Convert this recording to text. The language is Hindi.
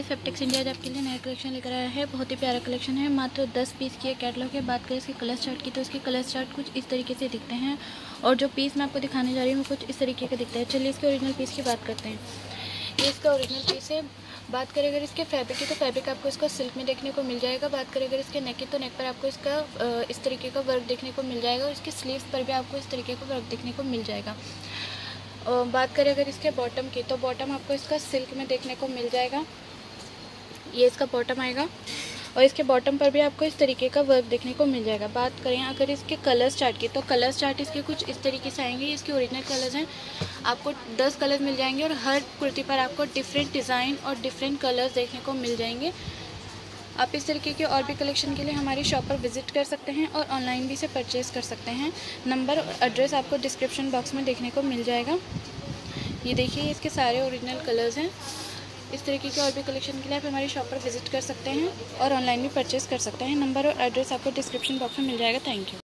फैबटेक्स इंडिया आपके लिए नया कलेक्शन लेकर आया है। बहुत ही प्यारा कलेक्शन है, मात्र 10 पीस की कैटलॉग है। बात करें इसके कलर चार्ट की तो इसके कलर चार्ट कुछ इस तरीके से दिखते हैं और जो पीस मैं आपको दिखाने जा रही हूँ वो कुछ इस तरीके का दिखता है। चलिए इसके ओरिजिनल पीस की बात करते हैं। ये इसका ओरिजिनल पीस है। बात करें अगर इसके फैब्रिक की तो फैब्रिक आपको इसका सिल्क में देखने को मिल जाएगा। बात करें अगर इसके नेक की तो नेक पर आपको इसका इस तरीके का वर्क देखने को मिल जाएगा। इसके स्लीव्स पर भी आपको इस तरीके का वर्क देखने को मिल जाएगा। बात करें अगर इसके बॉटम की तो बॉटम आपको इसका सिल्क में देखने को मिल जाएगा। ये इसका बॉटम आएगा और इसके बॉटम पर भी आपको इस तरीके का वर्क देखने को मिल जाएगा। बात करें अगर इसके कलर्स चार्ट की तो कलर्स चार्ट इसके कुछ इस तरीके से आएंगे। ये इसके ओरिजिनल कलर्स हैं, आपको 10 कलर्स मिल जाएंगे और हर कुर्ती पर आपको डिफरेंट डिज़ाइन और डिफरेंट कलर्स देखने को मिल जाएंगे। आप इस तरीके के और भी कलेक्शन के लिए हमारी शॉप पर विजिट कर सकते हैं और ऑनलाइन भी इसे परचेस कर सकते हैं। नंबर और एड्रेस आपको डिस्क्रिप्शन बॉक्स में देखने को मिल जाएगा। ये देखिए, इसके सारे ओरिजिनल कलर्स हैं। इस तरीके के और भी कलेक्शन के लिए आप हमारी शॉप पर विजिट कर सकते हैं और ऑनलाइन भी परचेस कर सकते हैं। नंबर और एड्रेस आपको डिस्क्रिप्शन बॉक्स में मिल जाएगा। Thank you.